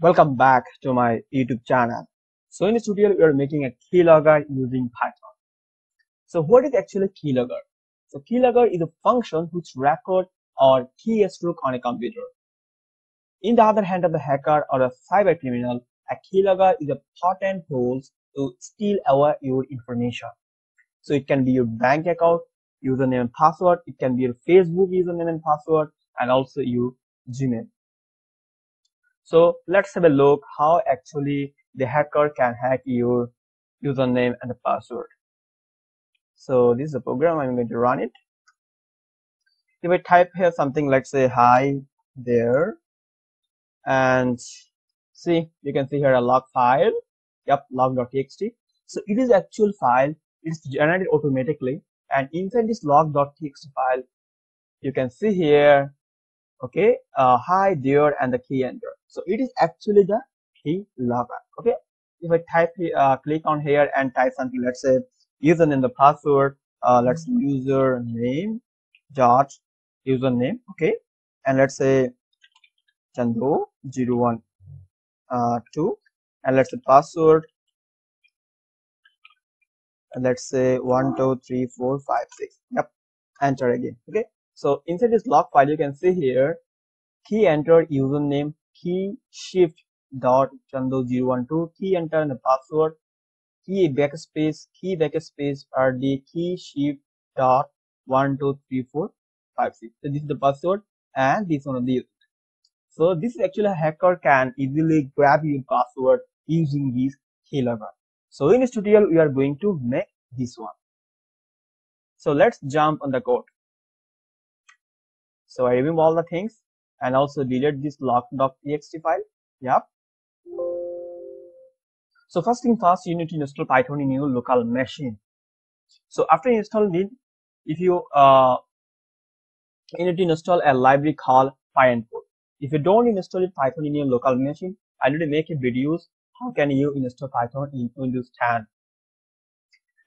Welcome back to my YouTube channel. So in this tutorial, we are making a keylogger using Python. So what is actually keylogger? So keylogger is a function which records or keystroke on a computer. In the other hand of the hacker or a cyber criminal, a keylogger is a potent tool to steal away your information. So it can be your bank account, username and password. It can be your Facebook username and password, and also your Gmail. So let's have a look how actually the hacker can hack your username and the password. So this is a program. I'm going to run it. If I type here something, let's say hi there, and see, you can see here a log file. Yep, log.txt. So it is actual file. It's generated automatically, and inside this log.txt file, you can see here, okay, hi there, and the key enter. So it is actually the keylogger. Okay, if I type, click on here and type something, let's say username, the password, let's username dot username, okay, and let's say Chando 012, and let's say password, and let's say 123456. Yep, enter again. Okay, so inside this log file, you can see here key enter username, key shift dot chando012, key enter and the password, key backspace, key backspace rd, key shift dot 123456. So this is the password and this one of the username. So this is actually a hacker can easily grab your password using this keylogger. So in this tutorial, we are going to make this one. So let's jump on the code. So I remove all the things and also delete this log.txt file. Yep. So first thing first, you need to install Python in your local machine. So after installing it, if you you need to install a library called pynput. If you don't install it Python in your local machine, I need to make a videos how can you install Python in Windows 10.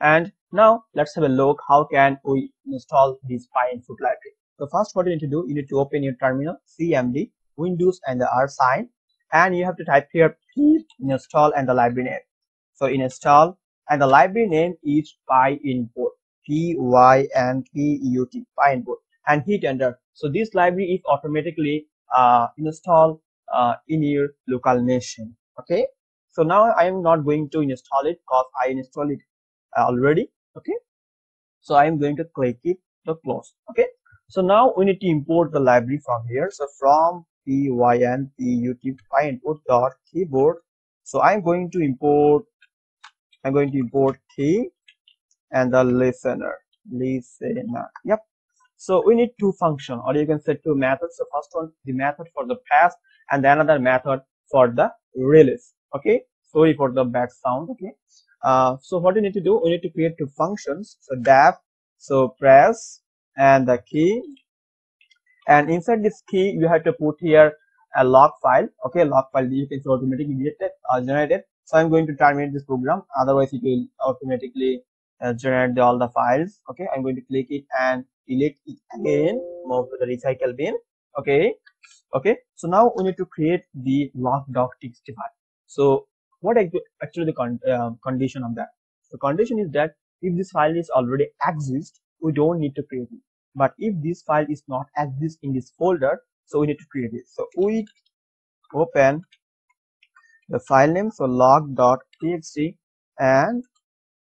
And now let's have a look how can we install this pynput library. So first, what you need to do, you need to open your terminal, CMD, Windows and the R sign, and you have to type here pip install and the library name. So install and the library name is pynput, pynput, pynput, and hit enter. So this library is automatically installed in your local machine. Okay. So now I am not going to install it because I installed it already. Okay. So I am going to click it to close. Okay. So now we need to import the library from here. So from pynput pynput.keyboard. So I'm going to import key and the listener. Yep. So we need two functions, or you can say two methods. So first one, the method for the pass, and the another method for the release. Okay, sorry for the bad sound. Okay, so what you need to do, we need to create two functions. So def, so press and the key, and inside this key you have to put here a log file. Okay, log file, you can automatically generate it. So I'm going to terminate this program, otherwise it will automatically generate all the files. Okay, I'm going to click it and delete it again, move to the recycle bin. Okay, okay, so now we need to create the log.txt file. So what actually the condition of that? The condition is that if this file is already exist, we don't need to create it. But if this file is not exist in this folder, so we need to create it. So we open the file name, so log.txt, and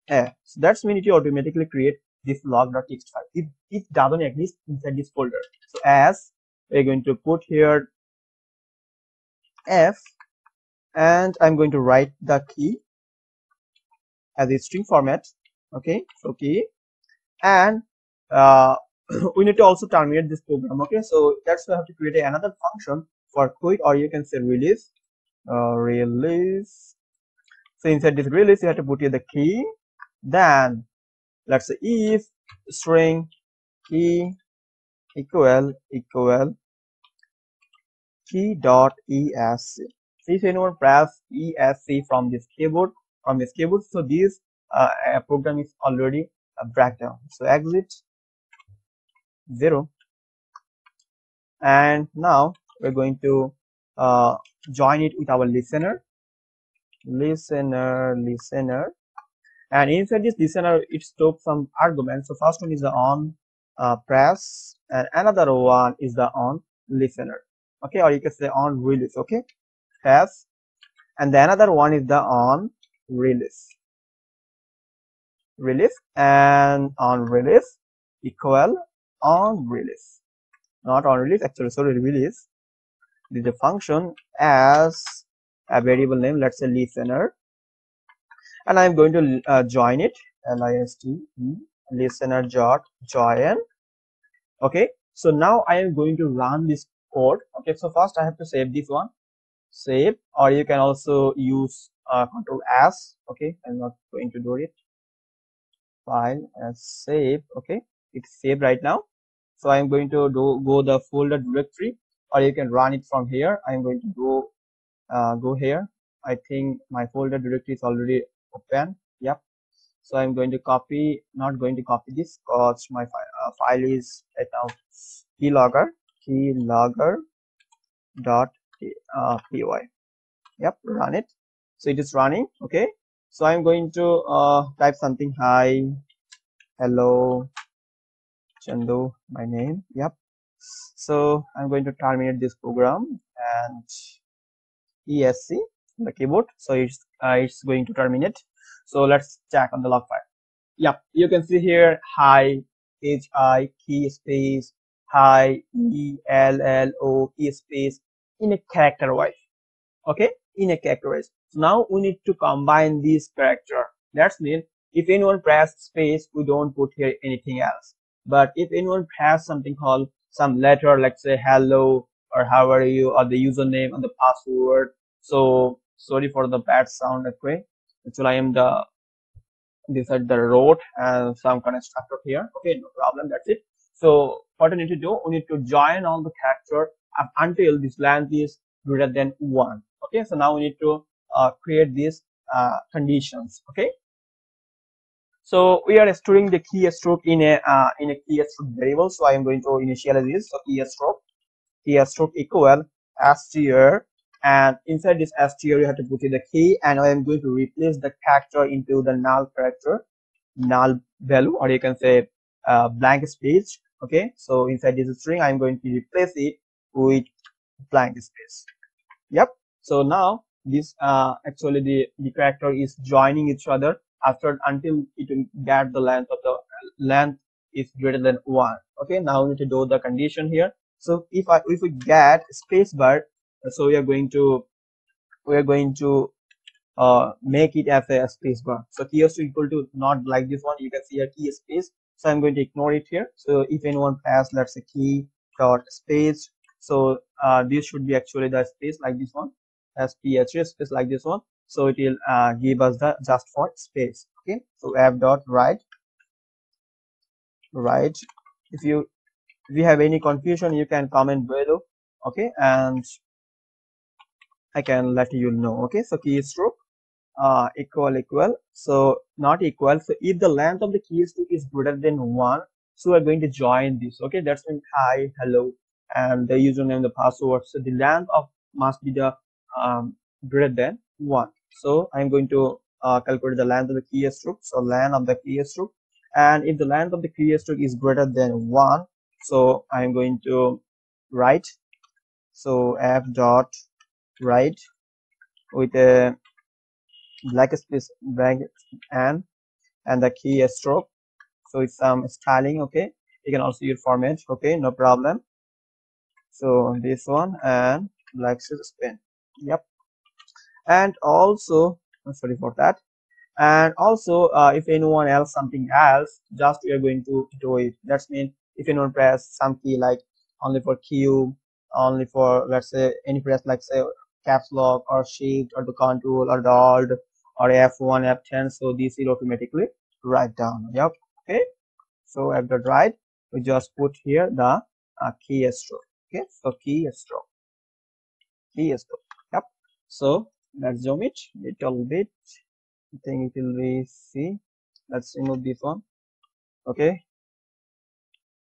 so that's when it automatically create this log.txt file. If it doesn't exist inside this folder, so as we're going to put here f, and I'm going to write the key as a string format. Okay, so key, and we need to also terminate this program. Okay, so that's why I have to create another function for quit, or you can say release. Release. So inside this release, you have to put here the key. Then let's say if string key equal key dot ESC. So if anyone press ESC from this keyboard, so this program is already a breakdown. So exit 0, and now we're going to join it with our listener, and inside this listener it stores some arguments. So first one is the on press, and another one is the on listener, okay, or you can say on release, okay, press, and the another one is the on release, and on release equal on release, not on release, actually sorry, release. This is a function as a variable name, let's say listener, and I'm going to join it, list listener dot join. Okay, so now I am going to run this code. Okay, so first I have to save this one, save, or you can also use Ctrl+S. okay, I'm not going to do it, file and save. Okay, it's saved right now, so I'm going to go the folder directory, or you can run it from here. I'm going to go here. I think my folder directory is already open. Yep. So I'm going to copy, not going to copy this because my file is right now keylogger.py. Yep, run it. So it is running. Okay. So I'm going to type something. Hi, hello, Chando, my name. Yep. So I'm going to terminate this program and ESC on the keyboard. So it's going to terminate. So let's check on the log file. Yep, you can see here hi hi key space hi ello e space in a character wise. Okay, in a character wise. So now we need to combine these character. That's mean if anyone press space, we don't put here anything else. But if anyone has something called some letter, like say hello or how are you, or the username and the password. So sorry for the bad sound, okay. Actually, I am the road and some constructor here. Okay, no problem. That's it. So what we need to do, we need to join all the character up until this length is greater than 1. Okay, so now we need to create these conditions. Okay. So we are storing the keystroke in a keystroke variable. So I am going to initialize this. So keystroke equal str, and inside this str you have to put in the key, and I am going to replace the character into the null character, null value, or you can say blank space. Okay, so inside this string I am going to replace it with blank space. Yep. So now this actually the character is joining each other after until it will get the length of the length is greater than 1. Okay, now we need to do the condition here. So if we get space bar, so we are going to make it as a space bar. So key is equal to not like this one. You can see a key space. So I'm going to ignore it here. So if anyone pass, let's say key dot space. So this should be actually the space like this one, as PHS space like this one. So it will give us the just for space. Okay, so app dot write. If you have any confusion, you can comment below. Okay, and I can let you know. Okay, so keystroke equal, so not equal. So if the length of the keystroke is greater than 1, so we're going to join this. Okay, that's when hi, hello, and the username, the password. So the length of must be the greater than 1. So I'm going to calculate the length of the keystroke. So length of the keystroke, and if the length of the keystroke is greater than 1, so I'm going to write. So f dot write with a blank space and the keystroke. So it's some styling. Okay, you can also use format. Okay, no problem. So this one and blank space. Yep. And also, I'm sorry for that. And also, if anyone else something else, just we are going to do it. That means if anyone press some key like only for Q, only for let's say any press like say caps lock or shift or the control or the alt or F1, F10, so this will automatically write down. Yep. Okay. So after write, we just put here the keystroke. Okay. So keystroke. Yep. So let's zoom it little bit. I think it will be C. Let's remove this one. Okay.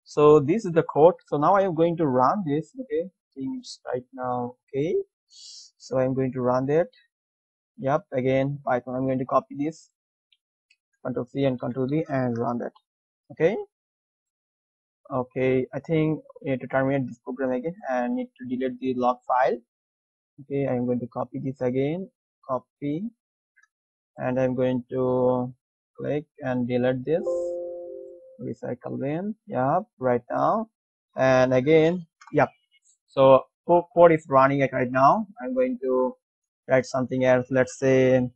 So this is the code. So now I am going to run this. Okay, things right now. Okay, So I'm going to run that. Yep, again Python. I'm going to copy this, Control C and Control V, and run that. Okay. Okay, I think we need to terminate this program again and need to delete the log file. Okay, I'm going to copy this again, copy, and I'm going to click and delete this, recycle bin. Yep, right now. And again, yep, so code is running it right now. I'm going to write something else. Let's say,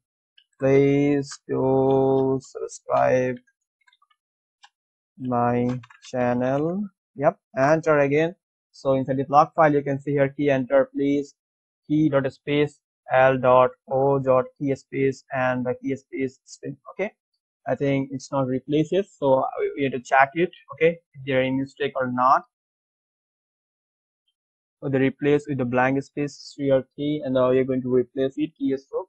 please do subscribe my channel. Yep, enter again. So inside the log file, you can see here key enter, please, key dot space l dot o dot key space, and the key space string. Okay, I think it's not replaces, so we have to check it. Okay, if there any mistake or not. So they replace with the blank space your key, and now you're going to replace it keystroke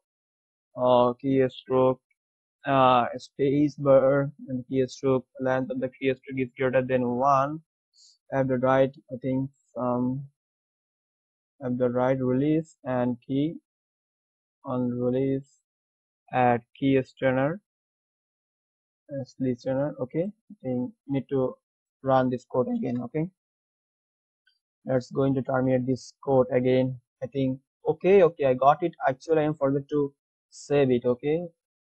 space bar and keystroke length of the keystroke is greater than 1. Have the right, I think, have the right release and key on release at keystroke listener. Okay, I think need to run this code again. Okay, let's going to terminate this code again. I think okay, I got it. Actually, I forgot to save it. Okay,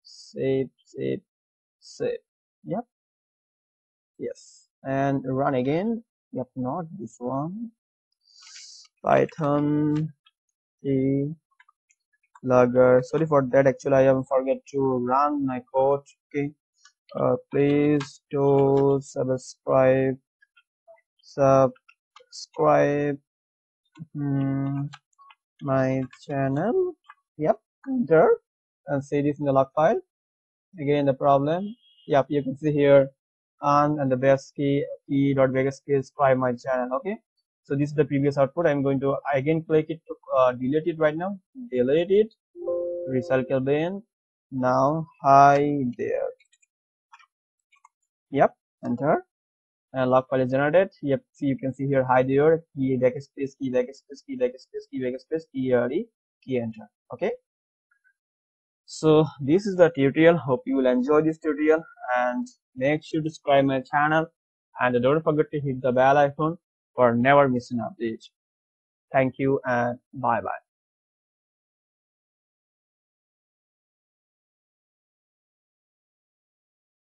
save. Yep, yes, and run again. Yep, not this one. Python keylogger. Sorry for that. Actually, I have forgot to run my code. Okay, please do subscribe my channel. Yep, enter and see this in the log file. Again the problem. Yep, you can see here and the best key dot biggest key subscribe my channel. Okay, so this is the previous output. I'm going to again click it to delete it right now. Delete it, recycle bin. Now hi there. Yep, enter. And log file is generated. Yep, so you can see here hi there, key backspace, key backspace, key backspace, key backspace, key already, key enter. Okay, so this is the tutorial. Hope you will enjoy this tutorial, and make sure to subscribe my channel, and don't forget to hit the bell icon for never missing an update. Thank you and bye bye.